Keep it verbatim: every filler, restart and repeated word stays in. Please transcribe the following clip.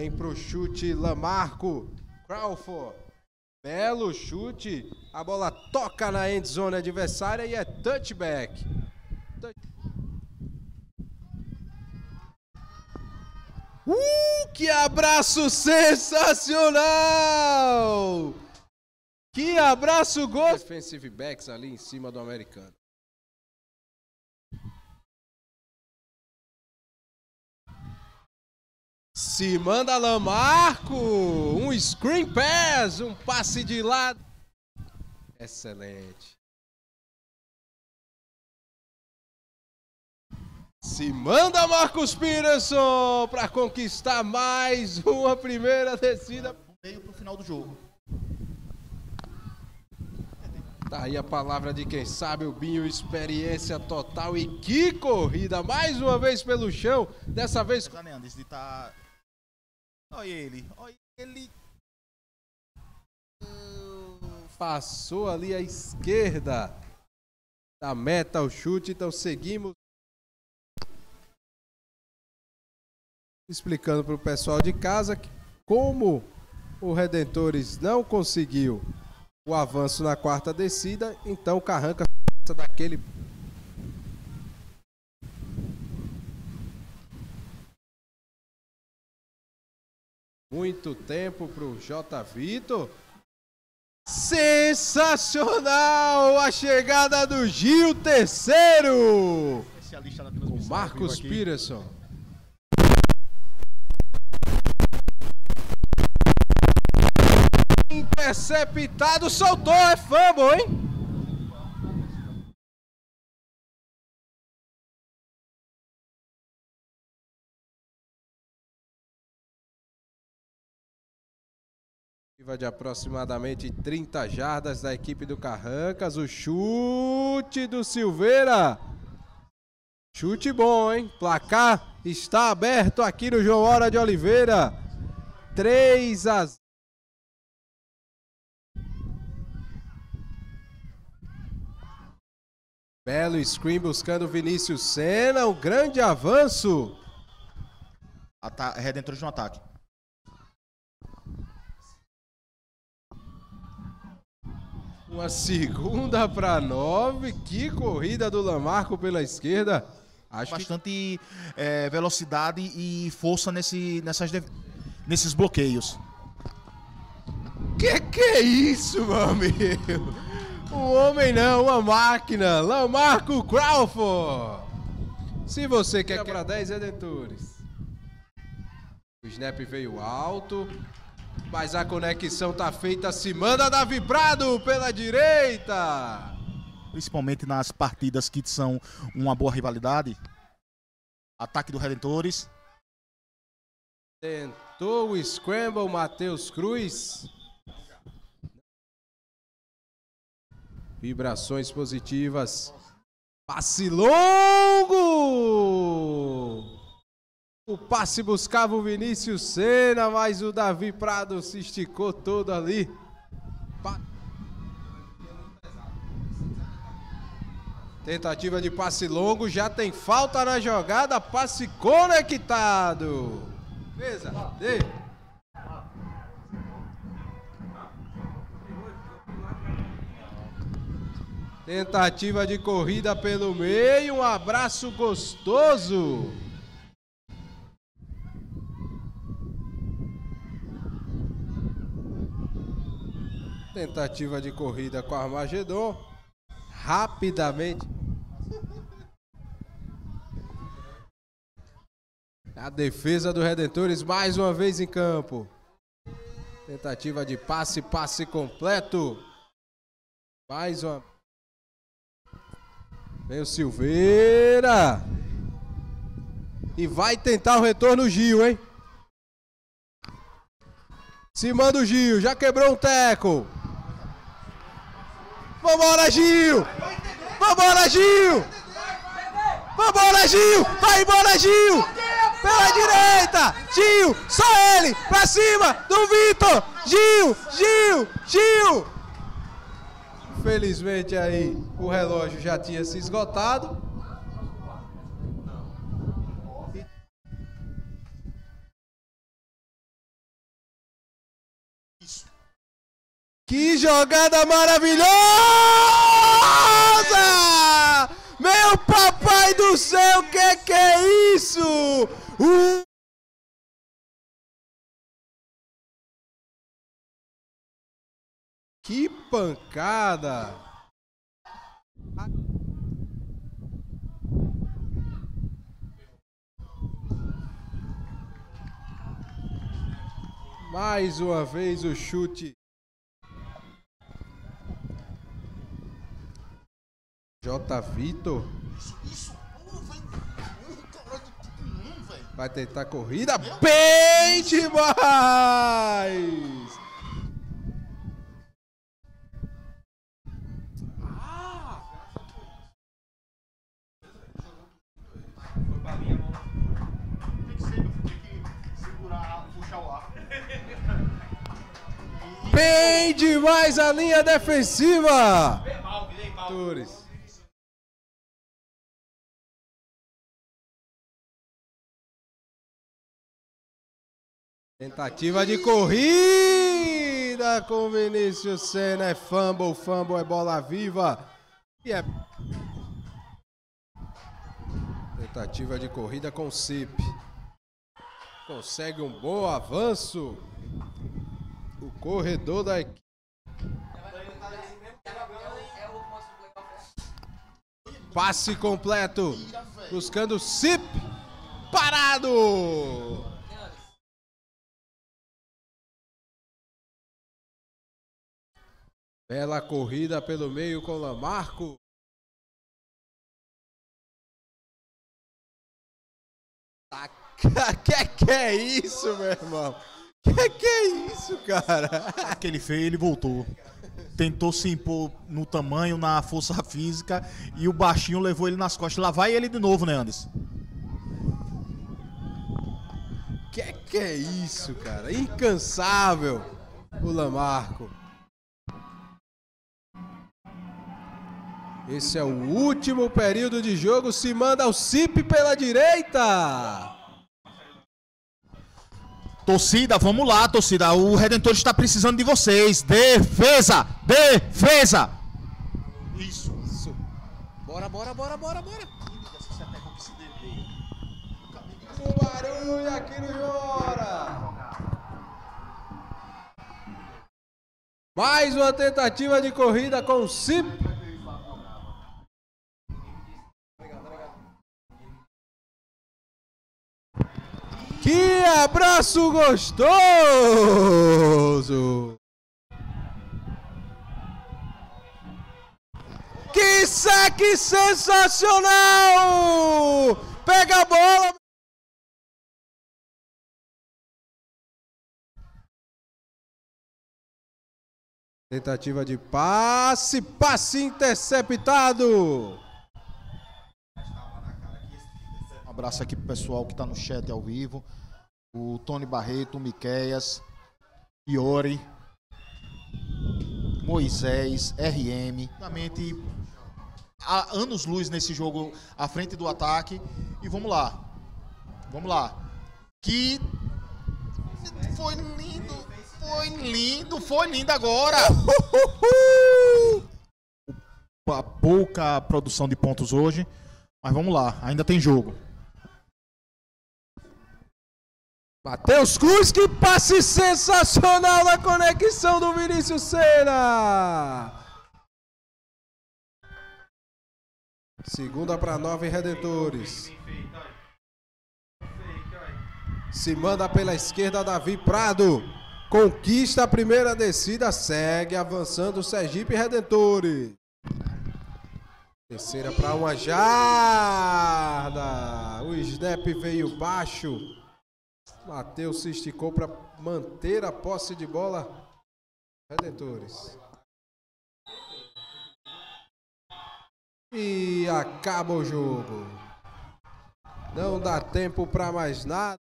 Vem pro chute Lamarco Crawford. Belo chute. A bola toca na endzone adversária e é touchback. Uh, que abraço sensacional! Que abraço gol! Defensive backs ali em cima do americano. Se manda Lamarco, um screen pass, um passe de lado. Excelente. Se manda Marcos Peterson para conquistar mais uma primeira descida. Veio para o final do jogo. Tá aí a palavra de quem sabe, o Binho, experiência total. E que corrida, mais uma vez pelo chão, dessa vez... Andres, ele tá... Olha ele, olha ele. Passou ali à esquerda da meta o chute, então seguimos. Explicando para o pessoal de casa que, como o Redentores não conseguiu o avanço na quarta descida, então o Carranca passa daquele... Muito tempo para o J Vitor. Sensacional a chegada do Gil Terceiro. O Marcos Pireson. Interceptado, soltou, é fumble, hein? De aproximadamente trinta jardas da equipe do Carrancas, o chute do Silveira. Chute bom, hein? Placar está aberto aqui no João Hora de Oliveira. três a zero. Belo screen buscando o Vinícius Sena, um grande avanço. Ata- Redentores de um ataque. Uma segunda para nove, que corrida do Lamarco pela esquerda. Acho bastante que... é, velocidade e força nesse, nessas de... nesses bloqueios. Que que é isso, meu amigo? Um homem não, uma máquina. Lamarco Crawford. Se você quer para dez Redentores. O snap veio alto. Mas a conexão tá feita, se manda Davi Prado pela direita. Principalmente nas partidas que são uma boa rivalidade. Ataque do Redentores. Tentou o scramble, Matheus Cruz. Vibrações positivas. Passe longo! O passe buscava o Vinícius Sena, mas o Davi Prado se esticou todo ali. Pa... Tentativa de passe longo, já tem falta na jogada, passe conectado. Beleza. Tentativa de corrida pelo meio, um abraço gostoso. Tentativa de corrida com o Armagedon. Rapidamente. A defesa do Redentores mais uma vez em campo. Tentativa de passe, passe completo. Mais uma. Vem o Silveira. E vai tentar o retorno o Gil, hein? Se manda o Gil, já quebrou um teco. Vambora, Gil! Vambora, Gil! Vambora, Gil! Vai embora, Gil! Pela direita! Gil! Só ele! Pra cima do Vitor! Gil! Gil! Gil! Infelizmente aí o relógio já tinha se esgotado. Que jogada maravilhosa! Meu papai do céu, que que é isso? O... Que pancada! Mais uma vez o chute. J Vitor. Isso, isso, porra, vai. Caralho, que não, velho. Vai tentar a corrida. Bem demais! Ah! Foi pra minha mão. Tem que ser, eu fiquei que segurar, puxar o ar. Bem demais a linha defensiva! Bem mal, bem mal. Tentativa de corrida com Vinícius Sena, é fumble, fumble, é bola viva. E é... Tentativa de corrida com Cip. Consegue um bom avanço. O corredor da equipe. Passe completo. Buscando Cip. Parado. Bela corrida pelo meio com Lamarco. Que que é isso, meu irmão? Que que é isso, cara? O que ele fez, ele voltou. Tentou se impor no tamanho, na força física, e o baixinho levou ele nas costas. Lá vai ele de novo, né, Andres? Que que é isso, cara? Incansável o Lamarco. Esse é o último período de jogo, se manda o Cip pela direita. Torcida, vamos lá, torcida. O Redentores está precisando de vocês. Defesa, defesa. Isso, isso. Bora, bora, bora, bora, bora. O barulho aqui no Jora. Mais uma tentativa de corrida com o Cip. Que abraço gostoso! Que saque sensacional! Pega a bola! Tentativa de passe, passe interceptado! Um abraço aqui pro pessoal que tá no chat ao vivo. O Tony Barreto, o Miqueias, Iori Moisés R M. Realmente há anos luz nesse jogo à frente do ataque. E vamos lá. Vamos lá. Que foi lindo, foi lindo, foi lindo agora. A pouca produção de pontos hoje, mas vamos lá, ainda tem jogo. Matheus Cruz, que passe sensacional na conexão do Vinícius Sena! Segunda para nove Redentores. Se manda pela esquerda, Davi Prado. Conquista a primeira descida, segue avançando o Sergipe Redentores. Terceira para uma jarda. O snap veio baixo. Matheus se esticou para manter a posse de bola. Redentores. E acaba o jogo. Não dá tempo para mais nada.